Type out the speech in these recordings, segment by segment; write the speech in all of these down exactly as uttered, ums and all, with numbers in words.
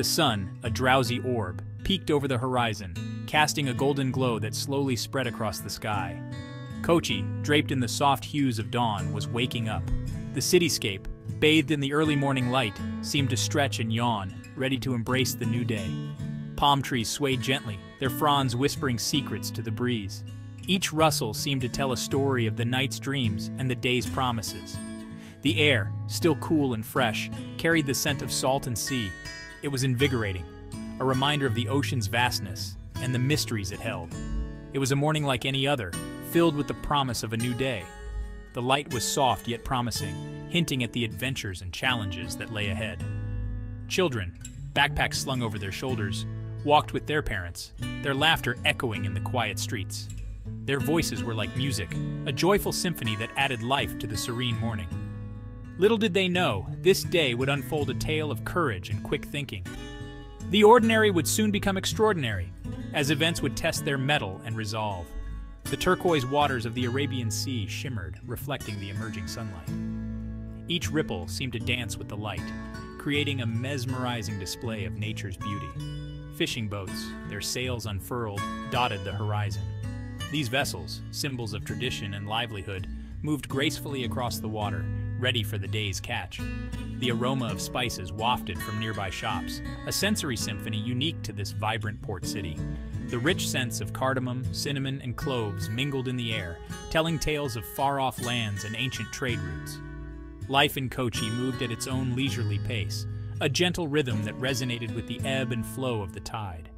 The sun, a drowsy orb, peeked over the horizon, casting a golden glow that slowly spread across the sky. Kochi, draped in the soft hues of dawn, was waking up. The cityscape, bathed in the early morning light, seemed to stretch and yawn, ready to embrace the new day. Palm trees swayed gently, their fronds whispering secrets to the breeze. Each rustle seemed to tell a story of the night's dreams and the day's promises. The air, still cool and fresh, carried the scent of salt and sea. It was invigorating, a reminder of the ocean's vastness and the mysteries it held. It was a morning like any other, filled with the promise of a new day. The light was soft yet promising, hinting at the adventures and challenges that lay ahead. Children, backpacks slung over their shoulders, walked with their parents, their laughter echoing in the quiet streets. Their voices were like music, a joyful symphony that added life to the serene morning. Little did they know, this day would unfold a tale of courage and quick thinking. The ordinary would soon become extraordinary, as events would test their mettle and resolve. The turquoise waters of the Arabian Sea shimmered, reflecting the emerging sunlight. Each ripple seemed to dance with the light, creating a mesmerizing display of nature's beauty. Fishing boats, their sails unfurled, dotted the horizon. These vessels, symbols of tradition and livelihood, moved gracefully across the water, ready for the day's catch. The aroma of spices wafted from nearby shops, a sensory symphony unique to this vibrant port city. The rich scents of cardamom, cinnamon, and cloves mingled in the air, telling tales of far-off lands and ancient trade routes. Life in Kochi moved at its own leisurely pace, a gentle rhythm that resonated with the ebb and flow of the tide.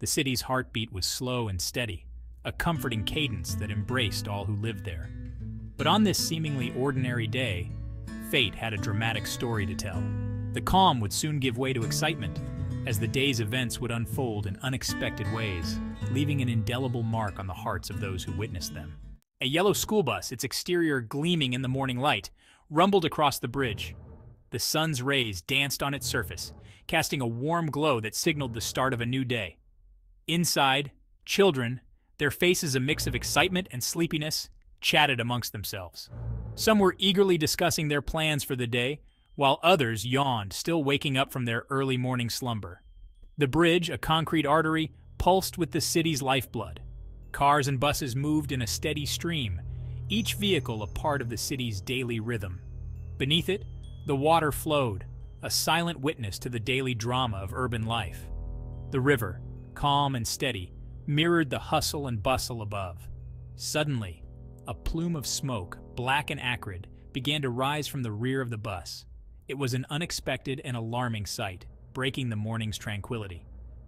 The city's heartbeat was slow and steady, a comforting cadence that embraced all who lived there. But on this seemingly ordinary day, fate had a dramatic story to tell. The calm would soon give way to excitement, as the day's events would unfold in unexpected ways, leaving an indelible mark on the hearts of those who witnessed them. A yellow school bus, its exterior gleaming in the morning light, rumbled across the bridge. The sun's rays danced on its surface, casting a warm glow that signaled the start of a new day. Inside, children, their faces a mix of excitement and sleepiness, chatted amongst themselves. Some were eagerly discussing their plans for the day, while others yawned, still waking up from their early morning slumber. The bridge, a concrete artery, pulsed with the city's lifeblood. Cars and buses moved in a steady stream, each vehicle a part of the city's daily rhythm. Beneath it, the water flowed, a silent witness to the daily drama of urban life. The river, calm and steady, mirrored the hustle and bustle above. Suddenly, a plume of smoke, black and acrid, began to rise from the rear of the bus. It was an unexpected and alarming sight, breaking the morning's tranquility.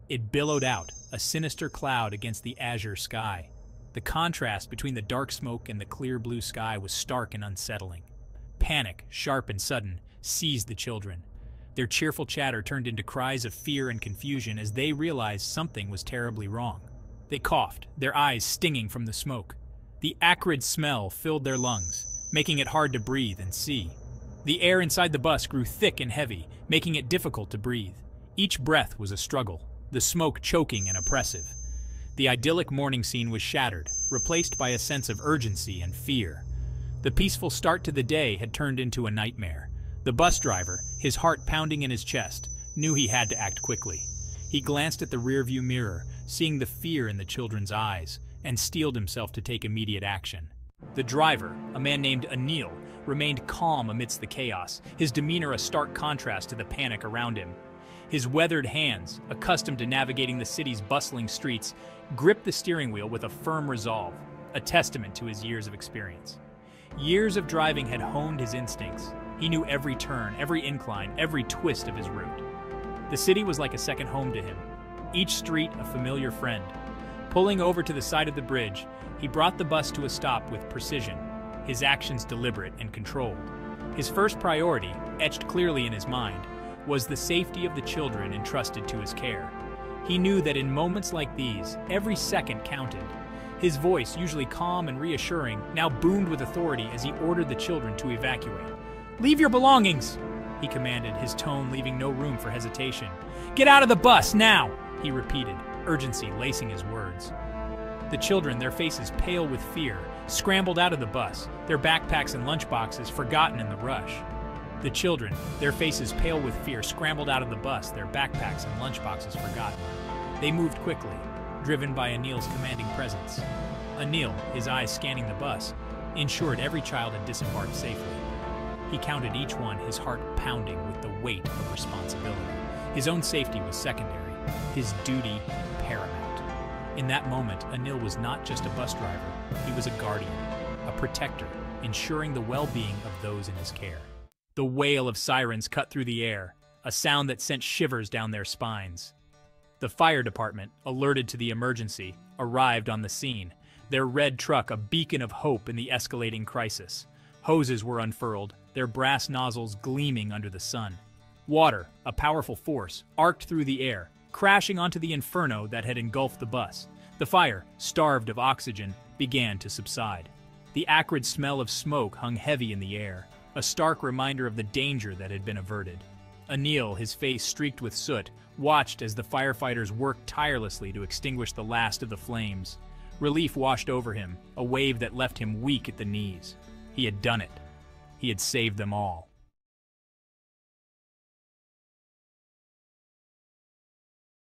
It billowed out, a sinister cloud against the azure sky. The contrast between the dark smoke and the clear blue sky was stark and unsettling. Panic, sharp and sudden, seized the children. Their cheerful chatter turned into cries of fear and confusion as they realized something was terribly wrong. They coughed, their eyes stinging from the smoke. The acrid smell filled their lungs, making it hard to breathe and see. The air inside the bus grew thick and heavy, making it difficult to breathe. Each breath was a struggle, the smoke choking and oppressive. The idyllic morning scene was shattered, replaced by a sense of urgency and fear. The peaceful start to the day had turned into a nightmare. The bus driver, his heart pounding in his chest, knew he had to act quickly. He glanced at the rearview mirror, seeing the fear in the children's eyes, and steeled himself to take immediate action. The driver, a man named Anil, remained calm amidst the chaos, his demeanor a stark contrast to the panic around him. His weathered hands, accustomed to navigating the city's bustling streets, gripped the steering wheel with a firm resolve, a testament to his years of experience. Years of driving had honed his instincts. He knew every turn, every incline, every twist of his route. The city was like a second home to him, each street a familiar friend. Pulling over to the side of the bridge, he brought the bus to a stop with precision, his actions deliberate and controlled. His first priority, etched clearly in his mind, was the safety of the children entrusted to his care. He knew that in moments like these, every second counted. His voice, usually calm and reassuring, now boomed with authority as he ordered the children to evacuate. "Leave your belongings," he commanded, his tone leaving no room for hesitation. "Get out of the bus now," he repeated, urgency lacing his words. The children, their faces pale with fear, scrambled out of the bus, their backpacks and lunchboxes forgotten in the rush. The children, their faces pale with fear, scrambled out of the bus, their backpacks and lunchboxes forgotten. They moved quickly, driven by Anil's commanding presence. Anil, his eyes scanning the bus, ensured every child had disembarked safely. He counted each one, his heart pounding with the weight of responsibility. His own safety was secondary, his duty paramount. In that moment, Anil was not just a bus driver, he was a guardian, a protector, ensuring the well-being of those in his care. The wail of sirens cut through the air, a sound that sent shivers down their spines. The fire department, alerted to the emergency, arrived on the scene, their red truck a beacon of hope in the escalating crisis. Hoses were unfurled, their brass nozzles gleaming under the sun. Water, a powerful force, arced through the air, crashing onto the inferno that had engulfed the bus. The fire, starved of oxygen, began to subside. The acrid smell of smoke hung heavy in the air, a stark reminder of the danger that had been averted. Anil, his face streaked with soot, watched as the firefighters worked tirelessly to extinguish the last of the flames. Relief washed over him, a wave that left him weak at the knees. He had done it. He had saved them all.